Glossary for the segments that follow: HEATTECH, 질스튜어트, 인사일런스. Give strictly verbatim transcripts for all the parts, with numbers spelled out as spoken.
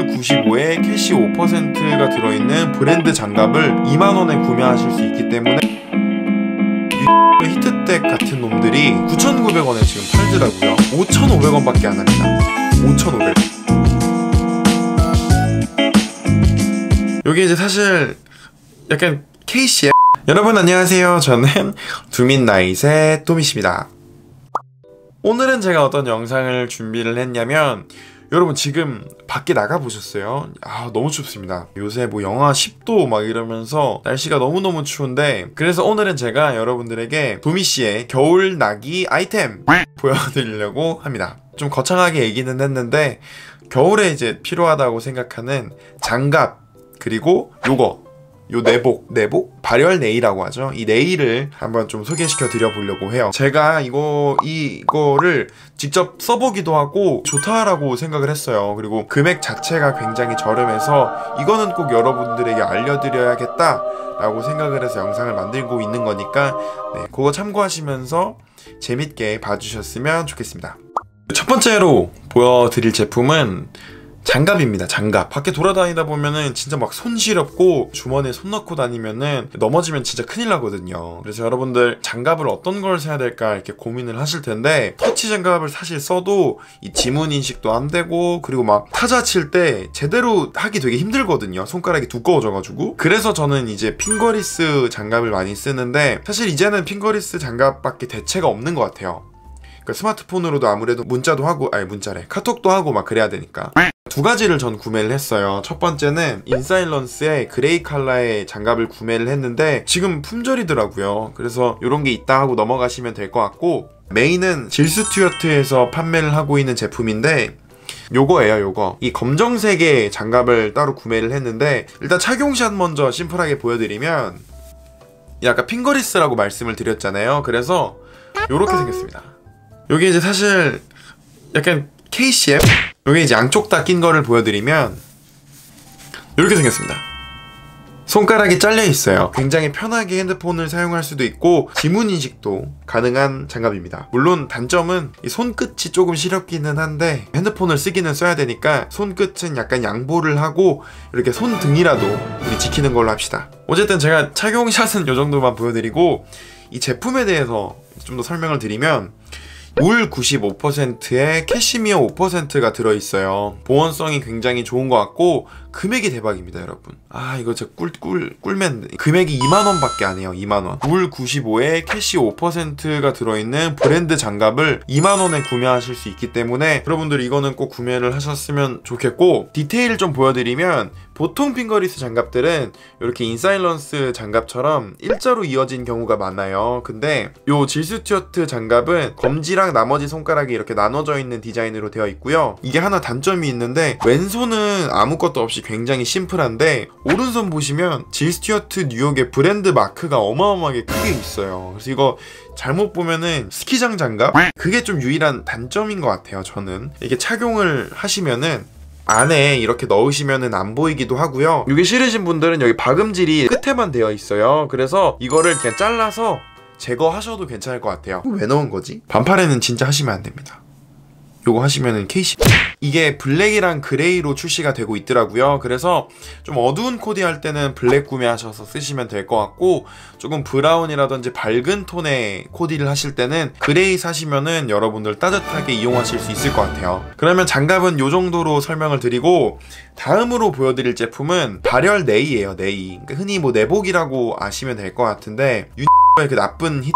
쿨 구십오에 캐시 오 퍼센트가 들어있는 브랜드 장갑을 이만 원에 구매하실 수 있기 때문에 히트텍 같은 놈들이 구천구백 원에 지금 팔더라고요. 오천오백 원 밖에 안 합니다. 오천오백 원. 요게 이제 사실 약간 케이씨의 여러분 안녕하세요. 저는 두민나잇의 또미씨입니다. 오늘은 제가 어떤 영상을 준비를 했냐면, 여러분 지금 밖에 나가보셨어요? 아 너무 춥습니다. 요새 뭐 영하 십 도 막 이러면서 날씨가 너무너무 추운데, 그래서 오늘은 제가 여러분들에게 도미씨의 겨울 나기 아이템 보여드리려고 합니다. 좀 거창하게 얘기는 했는데, 겨울에 이제 필요하다고 생각하는 장갑, 그리고 요거 요 내복, 내복? 발열 네일이라고 하죠. 이 네일을 한번 좀 소개시켜 드려 보려고 해요. 제가 이거, 이거를 직접 써보기도 하고 좋다라고 생각을 했어요. 그리고 금액 자체가 굉장히 저렴해서 이거는 꼭 여러분들에게 알려드려야겠다라고 생각을 해서 영상을 만들고 있는 거니까, 네, 그거 참고하시면서 재밌게 봐주셨으면 좋겠습니다. 첫 번째로 보여드릴 제품은 장갑입니다. 장갑. 밖에 돌아다니다 보면은 진짜 막 손 시렵고 주머니에 손 넣고 다니면은 넘어지면 진짜 큰일 나거든요. 그래서 여러분들 장갑을 어떤 걸 사야 될까 이렇게 고민을 하실 텐데, 터치 장갑을 사실 써도 이 지문 인식도 안 되고, 그리고 막 타자 칠 때 제대로 하기 되게 힘들거든요. 손가락이 두꺼워져가지고. 그래서 저는 이제 핑거리스 장갑을 많이 쓰는데, 사실 이제는 핑거리스 장갑밖에 대체가 없는 것 같아요. 그러니까 스마트폰으로도 아무래도 문자도 하고, 아니 문자래, 카톡도 하고 막 그래야 되니까. 두 가지를 전 구매를 했어요. 첫 번째는 인사일런스의 그레이 컬러의 장갑을 구매를 했는데 지금 품절이더라고요. 그래서 이런 게 있다 하고 넘어가시면 될 것 같고, 메인은 질스튜어트에서 판매를 하고 있는 제품인데 요거예요. 요거 이 검정색의 장갑을 따로 구매를 했는데, 일단 착용샷 먼저 심플하게 보여드리면, 약간 핑거리스라고 말씀을 드렸잖아요. 그래서 요렇게 생겼습니다. 요게 이제 사실 약간 케이씨엠? 요게 이제 양쪽 다 낀 거를 보여드리면 이렇게 생겼습니다. 손가락이 잘려 있어요. 굉장히 편하게 핸드폰을 사용할 수도 있고 지문 인식도 가능한 장갑입니다. 물론 단점은 이 손끝이 조금 시렵기는 한데, 핸드폰을 쓰기는 써야 되니까 손끝은 약간 양보를 하고 이렇게 손등이라도 우리 지키는 걸로 합시다. 어쨌든 제가 착용샷은 요 정도만 보여드리고, 이 제품에 대해서 좀 더 설명을 드리면, 울 구십오 퍼센트에 캐시미어 오 퍼센트가 들어있어요. 보온성이 굉장히 좋은 것 같고 금액이 대박입니다, 여러분. 아 이거 진짜 꿀, 꿀, 꿀맨. 금액이 이만 원 밖에 안 해요. 이만 원. 울 구십오에 캐시 오 퍼센트가 들어있는 브랜드 장갑을 이만 원에 구매하실 수 있기 때문에 여러분들 이거는 꼭 구매를 하셨으면 좋겠고, 디테일을 좀 보여드리면, 보통 핑거리스 장갑들은 이렇게 인사일런스 장갑처럼 일자로 이어진 경우가 많아요. 근데 요 질스튜어트 장갑은 검지랑 나머지 손가락이 이렇게 나눠져 있는 디자인으로 되어 있고요. 이게 하나 단점이 있는데, 왼손은 아무것도 없이 굉장히 심플한데 오른손 보시면 질스튜어트 뉴욕의 브랜드 마크가 어마어마하게 크게 있어요. 그래서 이거 잘못 보면은 스키장 장갑? 그게 좀 유일한 단점인 것 같아요, 저는. 이게 착용을 하시면은 안에 이렇게 넣으시면은 안 보이기도 하고요. 이게 싫으신 분들은 여기 박음질이 끝에만 되어 있어요. 그래서 이거를 그냥 잘라서 제거하셔도 괜찮을 것 같아요. 왜 넣은 거지? 반팔에는 진짜 하시면 안 됩니다. 요거 하시면은 케이씨. 이게 블랙이랑 그레이로 출시가 되고 있더라고요. 그래서 좀 어두운 코디 할 때는 블랙 구매하셔서 쓰시면 될 것 같고, 조금 브라운이라든지 밝은 톤의 코디를 하실 때는 그레이 사시면은 여러분들 따뜻하게 이용하실 수 있을 것 같아요. 그러면 장갑은 요 정도로 설명을 드리고, 다음으로 보여드릴 제품은 발열 네이예요. 네이. 그러니까 흔히 뭐 내복이라고 아시면 될 것 같은데, 유니클로의 그 나쁜 히트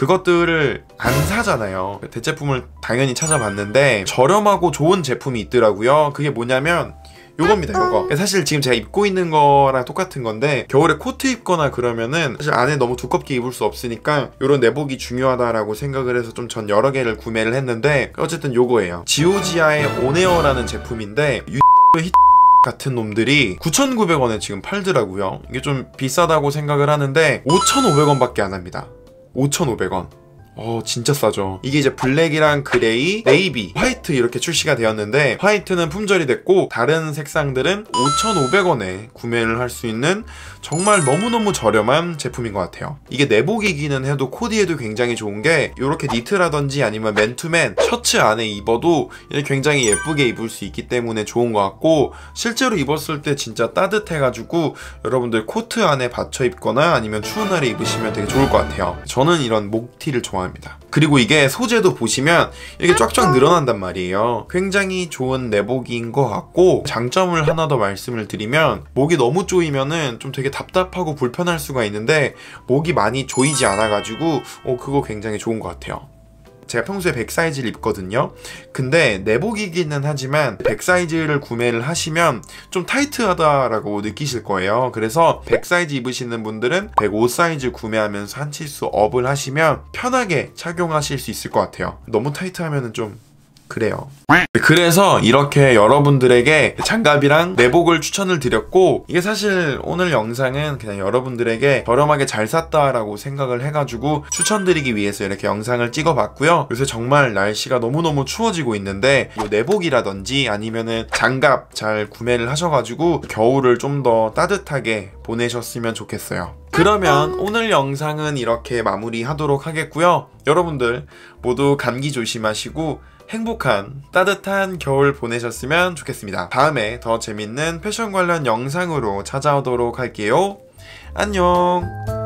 그것들을 안 사잖아요. 대체품을 당연히 찾아봤는데 저렴하고 좋은 제품이 있더라고요. 그게 뭐냐면 요겁니다, 요거. 사실 지금 제가 입고 있는 거랑 똑같은 건데, 겨울에 코트 입거나 그러면은 사실 안에 너무 두껍게 입을 수 없으니까 요런 내복이 중요하다라고 생각을 해서 좀 전 여러 개를 구매를 했는데, 어쨌든 요거예요. 지오지아의 온에어라는 제품인데 유니클로의 같은 놈들이 구천구백 원에 지금 팔더라고요. 이게 좀 비싸다고 생각을 하는데 오천오백 원 밖에 안 합니다. 오천오백 원. 어 진짜 싸죠. 이게 이제 블랙이랑 그레이, 네이비, 화이트 이렇게 출시가 되었는데 화이트는 품절이 됐고 다른 색상들은 오천오백 원에 구매를 할 수 있는 정말 너무너무 저렴한 제품인 것 같아요. 이게 내복이기는 해도 코디에도 굉장히 좋은 게 이렇게 니트라든지 아니면 맨투맨 셔츠 안에 입어도 굉장히 예쁘게 입을 수 있기 때문에 좋은 것 같고 실제로 입었을 때 진짜 따뜻해가지고 여러분들 코트 안에 받쳐 입거나 아니면 추운 날에 입으시면 되게 좋을 것 같아요. 저는 이런 목티를 좋아합니다. 그리고 이게 소재도 보시면 이렇게 쫙쫙 늘어난단 말이에요. 굉장히 좋은 내복인 것 같고 장점을 하나 더 말씀을 드리면 목이 너무 조이면은 좀 되게 답답하고 불편할 수가 있는데 목이 많이 조이지 않아가지고 어, 그거 굉장히 좋은 것 같아요. 제가 평소에 백 사이즈를 입거든요. 근데 내복이기는 하지만 백 사이즈를 구매를 하시면 좀 타이트하다라고 느끼실 거예요. 그래서 백 사이즈 입으시는 분들은 백오 사이즈 구매하면서 한 치수 업을 하시면 편하게 착용하실 수 있을 것 같아요. 너무 타이트하면은 좀 그래요. 그래서 이렇게 여러분들에게 장갑이랑 내복을 추천을 드렸고 이게 사실 오늘 영상은 그냥 여러분들에게 저렴하게 잘 샀다라고 생각을 해가지고 추천드리기 위해서 이렇게 영상을 찍어봤고요. 요새 정말 날씨가 너무너무 추워지고 있는데 이 내복이라든지 아니면은 장갑 잘 구매를 하셔가지고 겨울을 좀 더 따뜻하게 보내셨으면 좋겠어요. 그러면 오늘 영상은 이렇게 마무리하도록 하겠고요. 여러분들 모두 감기 조심하시고 행복한 따뜻한 겨울 보내셨으면 좋겠습니다. 다음에 더 재밌는 패션 관련 영상으로 찾아오도록 할게요. 안녕.